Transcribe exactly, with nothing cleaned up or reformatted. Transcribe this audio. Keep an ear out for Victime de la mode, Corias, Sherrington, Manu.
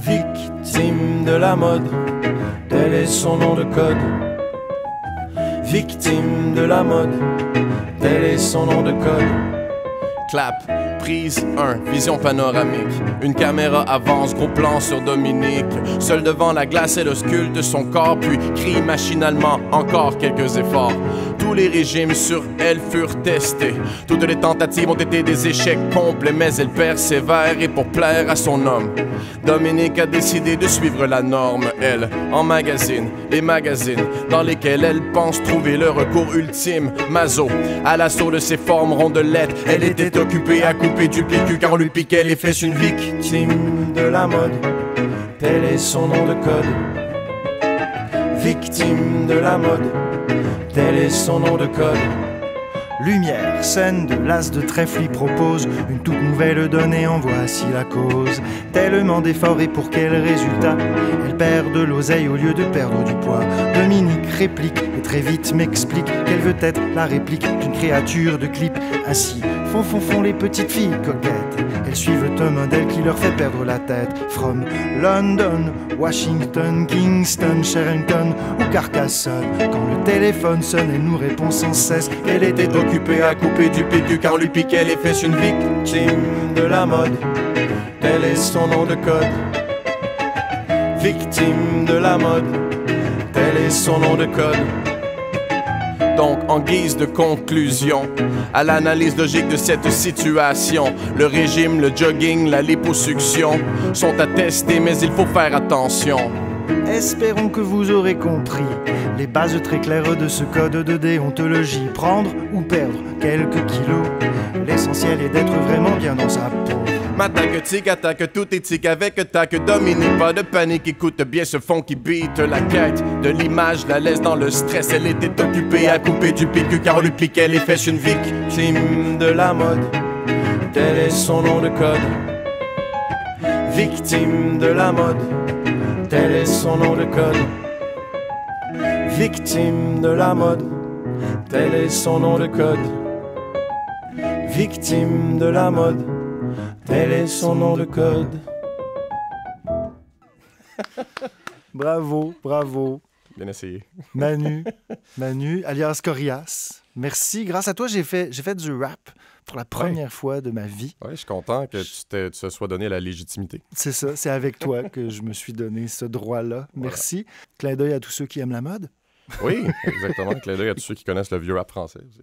Victime de la mode, tel est son nom de code. Victime de la mode, tel est son nom de code. Clap, prise un, vision panoramique. Une caméra avance, gros plan sur Dominique. Seul devant la glace, elle ausculte son corps, puis crie machinalement encore quelques efforts. Tous les régimes sur elle furent testés. Toutes les tentatives ont été des échecs complets, mais elle persévère et pour plaire à son homme. Dominique a décidé de suivre la norme, elle, en magazine, les magazines dans lesquels elle pense trouver le recours ultime. Maso, à l'assaut de ses formes rondelettes, elle était occupée à couper du picu car on lui piquait les fesses. Une victime de la mode, tel est son nom de code. Victime de la mode, tel est son nom de code. Lumière, scène de l'as de trèfle y propose une toute nouvelle donnée, en voici la cause. Tellement d'efforts et pour quel résultat? Elle perd de l'oseille au lieu de perdre du poids. Dominique réplique et très vite m'explique qu'elle veut être la réplique d'une créature de clip. Ainsi font font font les petites filles coquettes. Elles suivent un modèle qui leur fait perdre la tête. From London, Washington, Kingston, Sherrington ou Carcassonne, quand le téléphone sonne, elle nous répond sans cesse qu'elle était occupée à couper du picu car on lui piquait les fesses. Une victime de la mode, tel est son nom de code. Victime de la mode, tel est son nom de code. Donc, en guise de conclusion à l'analyse logique de cette situation, le régime, le jogging, la liposuction sont à tester, mais il faut faire attention. Espérons que vous aurez compris les bases très claires de ce code de déontologie. Prendre ou perdre quelques kilos, l'essentiel est d'être vraiment bien dans sa peau. M'attaque, tic, attaque, tout est tic avec tac. Dominique, pas de panique, écoute bien ce fond qui bite. La quête de l'image la laisse dans le stress. Elle était occupée à couper du picu car on lui piquait les fesses. Une victime de la mode, tel est son nom de code. Victime de la mode, tel est son nom de code. Victime de la mode, tel est son nom de code. Victime de la mode, tel est son nom de code. Bravo, bravo. Bien essayé. Manu, Manu, alias Corias. Merci. Grâce à toi, j'ai fait, j'ai fait du rap pour la première ouais. fois de ma vie. Ouais, je suis content que tu te, tu te sois donné la légitimité. C'est ça, c'est avec toi que je me suis donné ce droit-là. Merci. Voilà. Clin d'œil à tous ceux qui aiment la mode. Oui, exactement. Clin d'œil à tous ceux qui connaissent le vieux rap français aussi.